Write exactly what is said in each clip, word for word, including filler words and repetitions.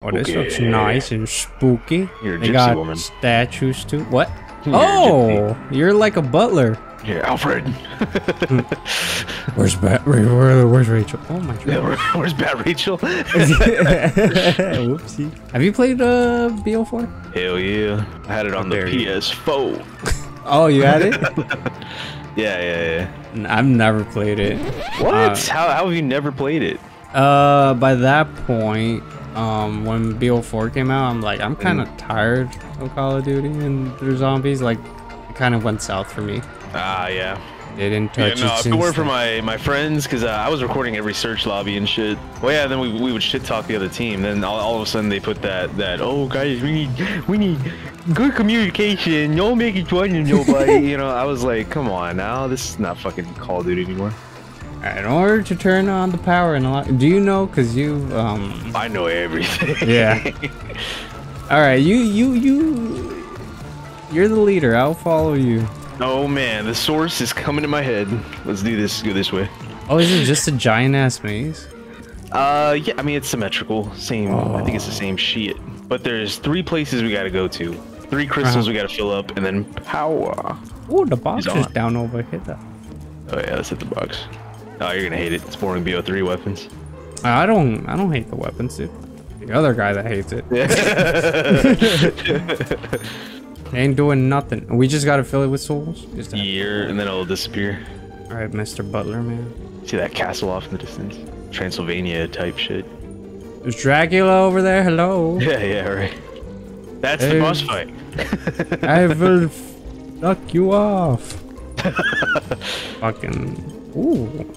Oh, this okay. looks nice and spooky. You're a gypsy they got woman. Statues too. What? You're oh, you're like a butler. You're Alfred. where's Bat? Where, where's Rachel? Oh my god. Yeah, where, where's Bat Rachel? Whoopsie. Have you played uh, B O four? Hell yeah. I had it on there the P S four. Oh, you had it? yeah, yeah, yeah. I've never played it. What? Uh, how, how have you never played it? Uh, by that point, um, when B O four came out, I'm like, I'm kind of mm. tired of Call of Duty and their zombies. Like, it kind of went south for me. Ah, uh, yeah. They didn't touch yeah, no, it since. It worked for my, my friends, because uh, I was recording every search lobby and shit. Well, yeah, then we, we would shit talk the other team. Then all, all of a sudden they put that, that oh, guys, we need we need good communication. Don't make it join to nobody. You know, I was like, come on now. This is not fucking Call of Duty anymore. All right, in order to turn on the power and lock, do you know, because you, um... I know everything. Yeah. All right, you, you, you... You're the leader. I'll follow you. Oh man, the source is coming to my head. Let's do this. Go this way. Oh, is it just a giant ass maze? Uh, yeah. I mean, it's symmetrical. Same. Oh. I think it's the same shit. But there's three places we gotta go to. Three crystals uh-huh. we gotta fill up, and then power. Oh, the box is, is down over here. Oh yeah, let's hit the box. Oh, you're gonna hate it. It's boring B O three weapons. I don't. I don't hate the weapons, dude. The other guy that hates it. Yeah. Ain't doing nothing. We just gotta fill it with souls. Just year, and then it'll disappear. All right, Mister Butler, man. See that castle off in the distance? Transylvania type shit. There's Dracula over there. Hello. Yeah, yeah, right. That's hey. the boss fight. I will knock you off. Fucking. Ooh.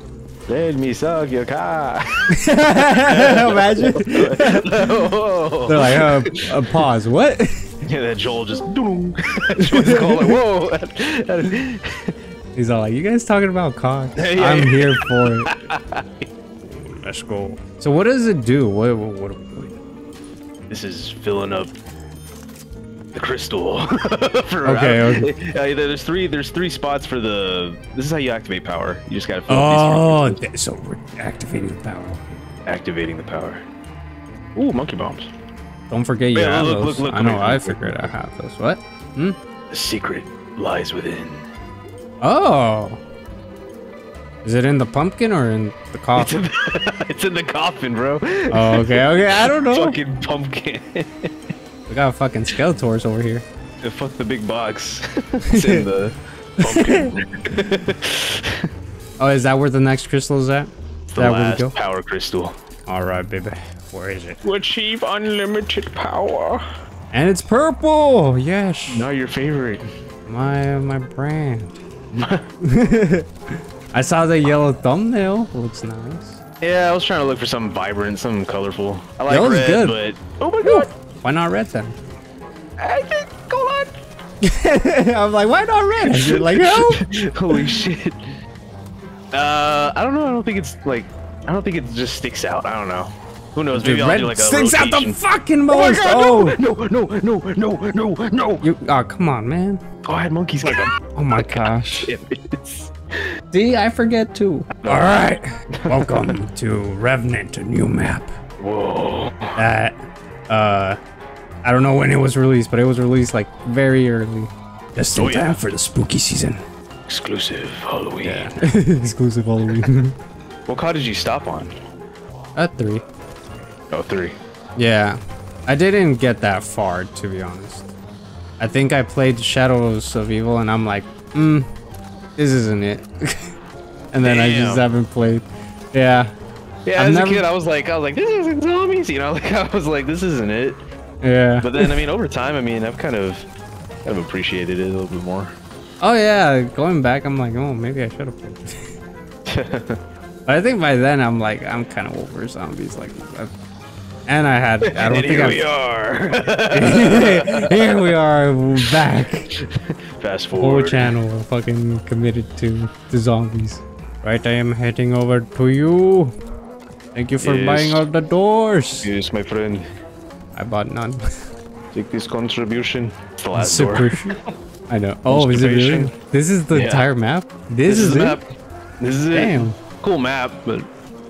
Let me suck your car. Imagine. They're like, uh, uh, pause. What? Yeah, that Joel just. Joel's calling, whoa! He's all like, "You guys talking about cock? Yeah, yeah, I'm yeah. here for it." Let's go. So, what does it do? What? What? what, what? This is filling up the crystal. for okay. okay. Uh, there's three. There's three spots for the. This is how you activate power. You just gotta fill oh, up these three. So we're activating the power. Activating the power. Ooh, monkey bombs. Don't forget you yeah, have look, those. Look, look, I know, I figured I have those. What? Hmm? The secret lies within. Oh. Is it in the pumpkin or in the coffin? It's in the, it's in the coffin, bro. Oh, okay, okay. I don't know. Fucking pumpkin. We got fucking Skeletors over here. Yeah, fuck the big box. It's in the pumpkin. Oh, is that where the next crystal is at? It's the that last where we go? Power crystal. All right, baby. Where is it? To achieve unlimited power. And it's purple. Yes. Now your favorite. My my brand. I saw the yellow thumbnail. Looks nice. Yeah, I was trying to look for something vibrant, something colorful. I like red, good. but oh my god, Ooh, why not red then? I think go on. I'm like, why not red? You're like, no. Holy shit. Uh, I don't know. I don't think it's like. I don't think it just sticks out. I don't know. Who knows? Maybe Dude, I'll do like a stinks rotation. Out the fucking most. Oh, my God, oh. no, no, no, no, no, no, no. You, oh, come on, man. Oh, I had monkeys like them. Oh my gosh. See, I forget too. All right. Welcome to Revenant, a new map. Whoa. That, uh, I don't know when it was released, but it was released like very early. That's still oh, yeah. time for the spooky season. Exclusive Halloween. Yeah. Exclusive Halloween. What car did you stop on? At three. Oh, three. Yeah. I didn't get that far, to be honest. I think I played Shadows of Evil, and I'm like, mm, this isn't it. And then Damn. I just haven't played. Yeah. Yeah, I've as never... a kid, I was like, I was like, this isn't zombies, you know? Like, I was like, this isn't it. Yeah. But then, I mean, over time, I mean, I've kind of, kind of appreciated it a little bit more. Oh, yeah. Going back, I'm like, oh, maybe I should have played it. But I think by then, I'm like, I'm kind of over zombies. Like, I've... And I had. I don't and think here I'm... we are. Here we are. We're back. Fast forward. Four channel. Fucking committed to the zombies. Right, I am heading over to you. Thank you for yes. buying all the doors. Yes, my friend. I bought none. Take this contribution. It's the last door. I know. Oh, is it really? This is the yeah. entire map. This, this is, is the it. Map. This is Damn. It. Cool map, but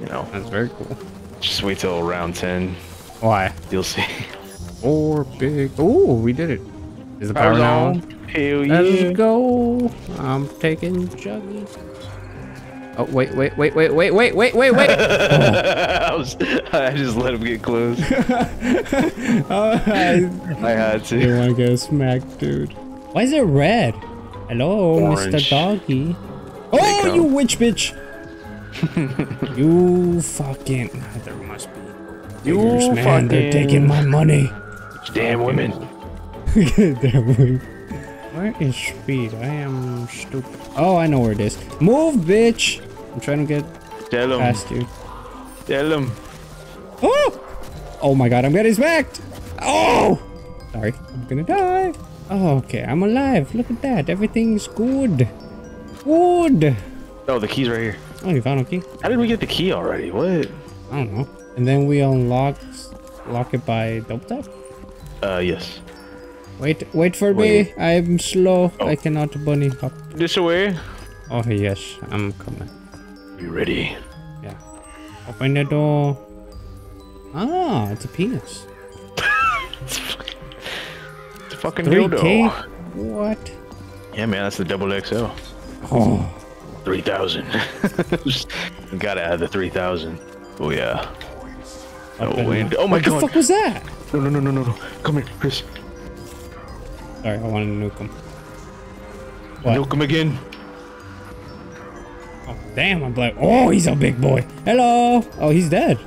you know. That's very cool. Just wait till round ten. Why? You'll see. Four big. Oh, we did it. Is the power now? Hell yeah. Let's go. I'm taking Juggy. Oh, wait, wait, wait, wait, wait, wait, wait, wait, wait. Oh. I, was, I just let him get close. uh, I, I had to. You want to get smacked, dude. Why is it red? Hello, Orange. Mister Doggy. Oh, you witch bitch. You fucking. There must be. Figures, you man. Fucking... They're taking my money. Damn women. Damn women. Where is speed? I am stupid. Oh, I know where it is. Move, bitch! I'm trying to get Tell him. past you. Tell him. Oh! Oh my god, I'm getting smacked! Oh! Sorry, I'm gonna die. Oh, okay, I'm alive. Look at that. Everything's good. Good. Oh, the key's right here. Oh, you found a key? How did we get the key already? What? I don't know. And then we unlocked... Lock it by Dope Tap? Uh, yes. Wait, wait for wait. me. I'm slow. Oh. I cannot bunny hop. This way. Oh yes, I'm coming. You ready? Yeah. Open the door. Ah, it's a penis. It's fucking, it's a fucking dildo. What? Yeah, man, that's the double X L. Oh. Three thousand. Gotta add the three thousand. Oh yeah. Up oh wait. Oh my what god. What the fuck was that? No no no no no no. Come here, Chris. Sorry, I want to nuke him. What? Nuke him again. Oh, damn, I'm like, oh, he's a big boy. Hello. Oh, he's dead.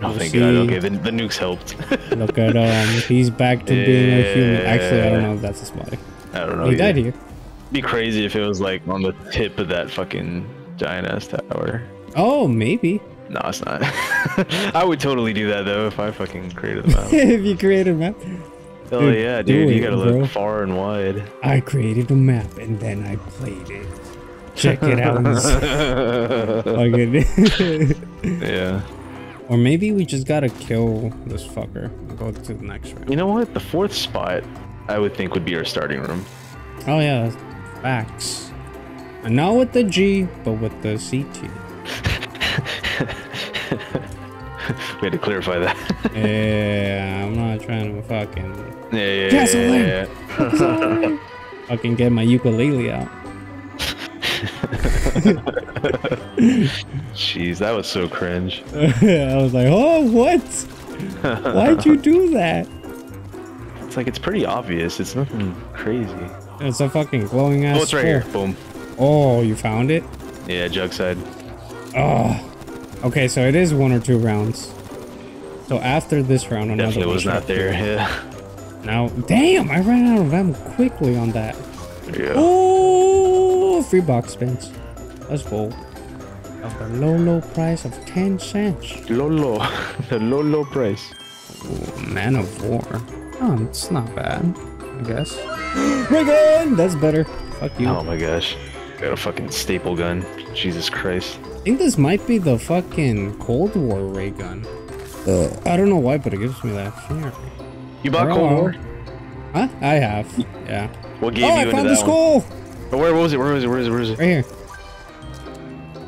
Oh, thank God. Okay, the, the nukes helped. Look at him. He's back to yeah. being a human. Actually, I don't know if that's a spotty. I don't know. He either. died here. It'd be crazy if it was like on the tip of that fucking giant ass tower. Oh, maybe. No, it's not. I would totally do that, though, if I fucking created a map. If you created a map. Hell dude, yeah, dude, you gotta it, look bro. far and wide. I created a map and then I played it. Check it out. Yeah. Or maybe we just gotta kill this fucker and go to the next round. You know what? The fourth spot, I would think, would be our starting room. Oh, yeah. Facts. And not with the G, but with the C T. We had to clarify that. Yeah, I'm not trying to fucking... Yeah, yeah, gasoline! Yeah, yeah. Fucking get my ukulele out. Jeez, that was so cringe. I was like, oh, what? Why'd you do that? It's like, it's pretty obvious. It's nothing crazy. It's a fucking glowing ass. Oh, it's right here. Boom. Oh, you found it? Yeah, Jugside. Oh. Okay, so it is one or two rounds. So after this round, another Definitely was not there, yeah. Now, damn, I ran out of ammo quickly on that. Yeah. Oh, free box spins. Let's go. At the low, low price of ten cents. Low, low. The low, low price. Ooh, Man of War. Oh, it's not bad, I guess. Raygun! That's better. Fuck you. Oh my gosh. Got a fucking staple gun. Jesus Christ. I think this might be the fucking Cold War Raygun. Uh, I don't know why, but it gives me that fear. You bought Bro. Cold War? Huh? I have. Yeah. What gave oh, you I into found that the skull! Oh, where was it? Where was it? Where was it? Where was it? Right here.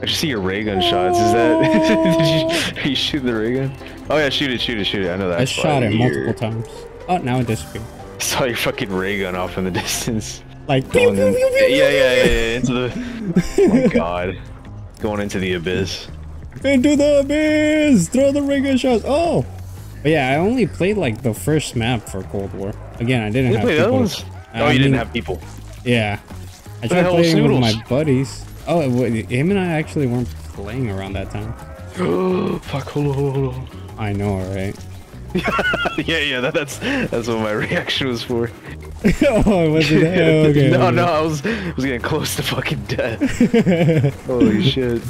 I just see your raygun oh. shots. Is that? Did you, are you shooting the raygun? Oh yeah, shoot it, shoot it, shoot it. I know that. I shot it multiple times. Oh, now it disappeared. I saw your fucking raygun off in the distance. Like. Pew, pew, pew, pew, pew, yeah, yeah, yeah, yeah. Into the. Oh my god. Going into the abyss. Into the abyss! Throw the Raygun shots! Oh! But yeah, I only played like the first map for Cold War. Again, I didn't you have people. Ones? Oh, I you mean, didn't have people. Yeah. I tried playing with my buddies. Oh, it, him and I actually weren't playing around that time. Oh, fuck. Hold on, hold on. I know, right? yeah, yeah, that, that's that's what my reaction was for. Oh, it wasn't that? Oh, okay, no, okay. no, I was I was getting close to fucking death. Holy shit!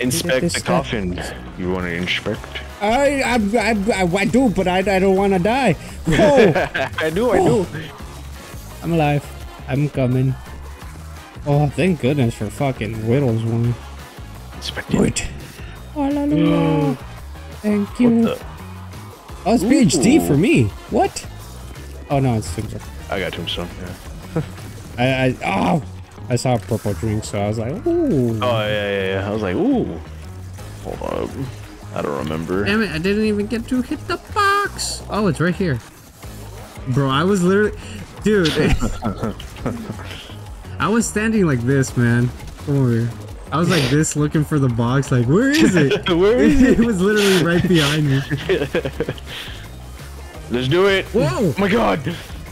Inspect the coffin. Stuff. You want to inspect? I I I, I, I do, but I, I don't want to die. Oh. I do, I oh. do. I'm alive. I'm coming. Oh, thank goodness for fucking Widow's Wine. Inspect it. Hallelujah. Thank you. What the? Oh, it's P H D Ooh. for me. What? Oh no, it's Tombstone. I got Tombstone. Yeah. I, I oh, I saw a purple drink, so I was like, ooh. Oh yeah, yeah, yeah. I was like, ooh. Hold on, I don't remember. Damn it! I didn't even get to hit the box. works. Oh, it's right here. Bro, I was literally... Dude. I was standing like this, man. Come over here. I was like this, looking for the box, like, where is it? Where is it? It was literally right behind me. Let's do it. Whoa. Oh my god.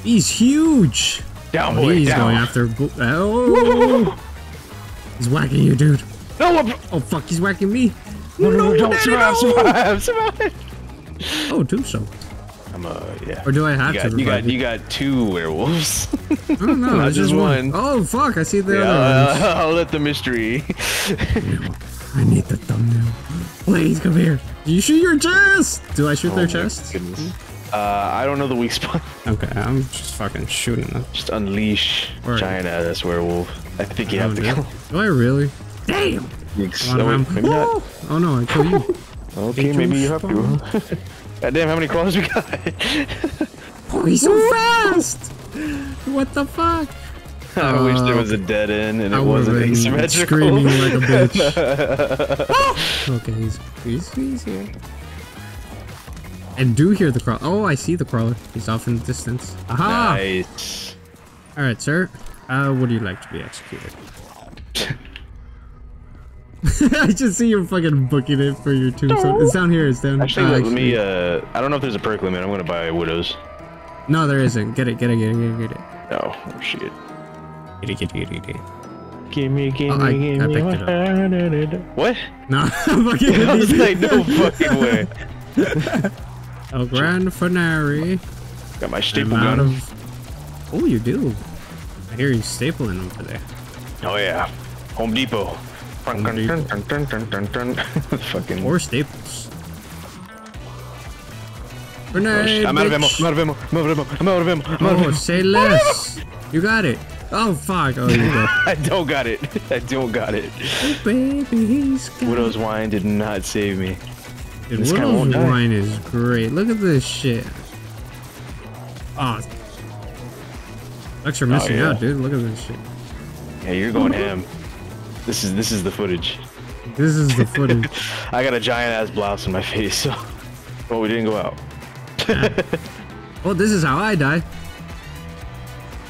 He's huge. Down, boy, he's down. Going after... Oh. He's whacking you, dude. No, I'm... Oh, fuck, he's whacking me. No, no, no, don't survive, survive, survive. Oh, Tombstone. I'm uh, yeah. Or do I have you got, to? You got, you got two werewolves. I don't know. Not just one. one. Oh fuck! I see the yeah, other ones. Uh, I'll let the mystery. I need the thumbnail. Please come here. Do you shoot your chest? Do I shoot oh their chest? Goodness. Uh, I don't know the weak spot. Okay, I'm just fucking shooting them. Just unleash right. China, this werewolf. I think you I have to kill. Do I really? Damn. So maybe not. Oh no, I killed you. Okay, maybe you have to. God damn, how many claws we got? Oh, he's so fast! What the fuck? I uh, wish there was a dead end and I it wasn't asymmetrical. Screaming like a bitch. Okay, he's, he's, he's here. And do hear the crawler. Oh, I see the crawler. He's off in the distance. Aha! Nice. Alright, sir. Uh, would you like to be executed? I just see you're fucking booking it for your Tombstone. It's down here. It's down here. Actually, uh, let actually. me, uh, I don't know if there's a perk limit. I'm gonna buy Widow's. No, there isn't. Get it, get it, get it, get it, get it. Oh, oh shit. Get it, get it, get it, get it. Gimme, gimme, oh, gimme. I, I picked it up. What? No, I'm fucking I was like, no fucking way. El Grand Finale. Got my staple gun. Of... Oh, you do. I hear you stapling over there. Oh, yeah. Home Depot. Dun, dun, dun, dun, dun, dun, dun. Fucking more staples. Grenade, I'm out of ammo. I'm out of ammo. I'm out of ammo. I'm out of ammo. I'm out of ammo. Oh, say less. You got it. Oh fuck. Oh, you go. I don't got it. I don't got it. Oh, baby, he's got Widow's Wine did not save me. Dude, this Widow's Wine is great. Look at this shit. Oh, Lex, you're missing oh, yeah. out, dude. Look at this shit. Yeah, you're going ham. This is this is the footage. This is the footage. I got a giant ass blouse in my face, so well we didn't go out. Nah. Well, this is how I die.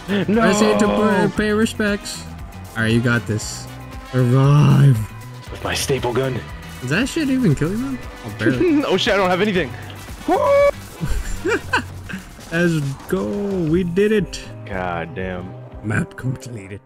No. I say to pay respects. All right, you got this. Arrive. With my staple gun. Does that shit even kill you, man? Oh, barely. Oh shit! I don't have anything. Let's go. We did it. God damn. Map completed.